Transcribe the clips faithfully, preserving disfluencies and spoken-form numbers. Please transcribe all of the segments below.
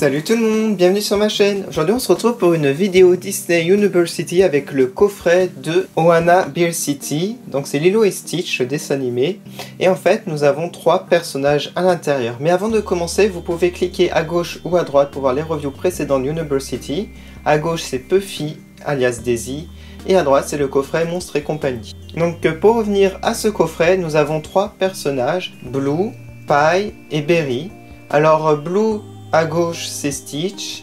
Salut tout le monde, bienvenue sur ma chaîne. Aujourd'hui on se retrouve pour une vidéo Disney University avec le coffret de Ohanabearsity. Donc c'est Lilo et Stitch, dessin animé. Et en fait nous avons trois personnages à l'intérieur. Mais avant de commencer, vous pouvez cliquer à gauche ou à droite pour voir les reviews précédentes University. À gauche c'est Puffy alias Daisy. Et à droite c'est le coffret Monstres et Compagnie. Donc pour revenir à ce coffret, nous avons trois personnages, Blue, Pie et Berry. Alors Blue... à gauche c'est Stitch,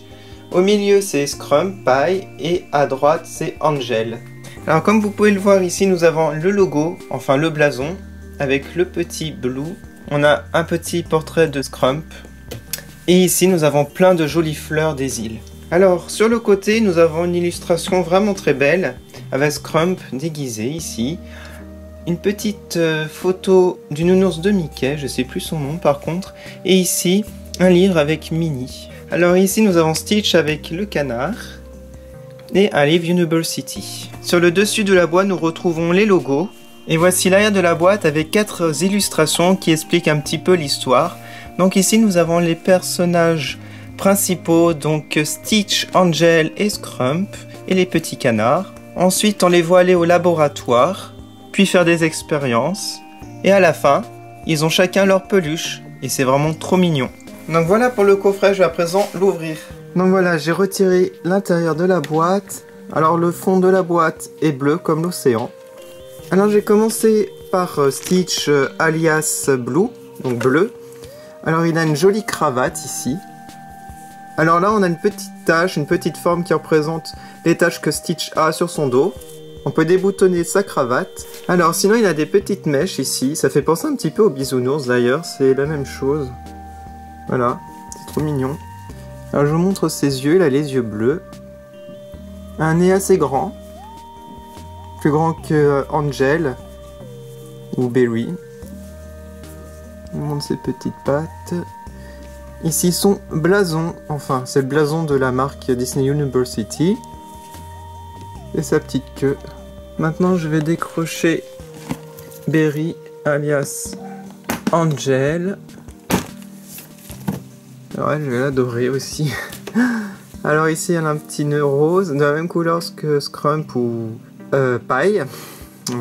au milieu c'est Scrump, Pie et à droite c'est Angel. Alors comme vous pouvez le voir ici, nous avons le logo, enfin le blason, avec le petit Blue. On a un petit portrait de Scrump. Et ici nous avons plein de jolies fleurs des îles. Alors sur le côté nous avons une illustration vraiment très belle, avec Scrump déguisé ici. Une petite photo d'une nounours de Mickey, je sais plus son nom par contre. Et ici... un livre avec Minnie. Alors ici nous avons Stitch avec le canard et un livre University. Sur le dessus de la boîte nous retrouvons les logos et voici l'arrière de la boîte avec quatre illustrations qui expliquent un petit peu l'histoire. Donc ici nous avons les personnages principaux, donc Stitch, Angel et Scrump et les petits canards. Ensuite on les voit aller au laboratoire puis faire des expériences et à la fin ils ont chacun leur peluche et c'est vraiment trop mignon. Donc voilà pour le coffret, je vais à présent l'ouvrir. Donc voilà, j'ai retiré l'intérieur de la boîte. Alors le fond de la boîte est bleu comme l'océan. Alors j'ai commencé par Stitch euh, alias Blue, donc bleu. Alors il a une jolie cravate ici. Alors là on a une petite tache, une petite forme qui représente les taches que Stitch a sur son dos. On peut déboutonner sa cravate. Alors sinon il a des petites mèches ici, ça fait penser un petit peu aux bisounours d'ailleurs, c'est la même chose. Voilà, c'est trop mignon. Alors je vous montre ses yeux, il a les yeux bleus. Un nez assez grand. Plus grand que Angel ou Berry. Je vous montre ses petites pattes. Ici son blason, enfin c'est le blason de la marque Disney University. Et sa petite queue. Maintenant je vais décrocher Berry alias Angel. Ouais, je vais l'adorer aussi. Alors ici, elle a un petit nœud rose, de la même couleur que Scrump ou euh, Pie.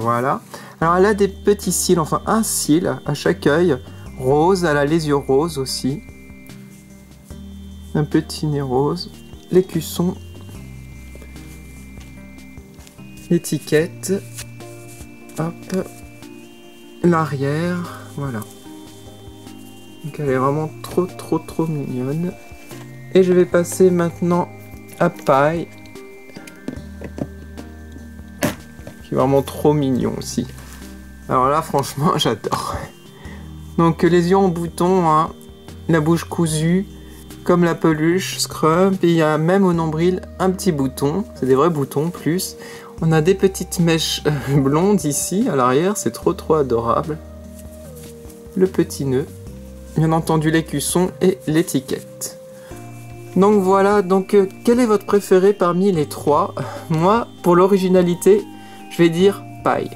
Voilà. Alors elle a des petits cils, enfin un cil à chaque œil. Rose, elle a les yeux roses aussi. Un petit nez rose. L'écusson. L'étiquette. Hop. L'arrière. Voilà. Donc elle est vraiment trop trop trop mignonne. Et je vais passer maintenant à Pie, qui est vraiment trop mignon aussi. Alors là franchement j'adore. Donc les yeux en bouton, hein, la bouche cousue, comme la peluche Scrump. Et il y a même au nombril un petit bouton, c'est des vrais boutons plus. On a des petites mèches blondes ici à l'arrière, c'est trop trop adorable. Le petit nœud. Bien entendu l'écusson et l'étiquette. Donc voilà, donc euh, quel est votre préféré parmi les trois? Moi, pour l'originalité, je vais dire Pie.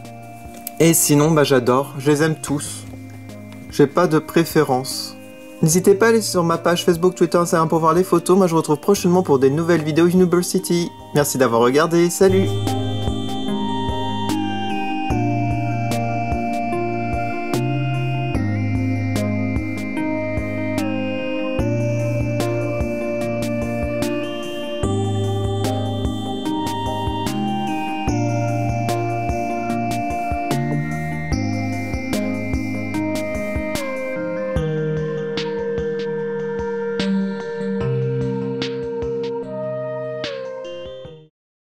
Et sinon, bah, j'adore, je les aime tous. J'ai pas de préférence. N'hésitez pas à aller sur ma page Facebook, Twitter, Instagram pour voir les photos. Moi, je vous retrouve prochainement pour des nouvelles vidéos University. Merci d'avoir regardé, salut!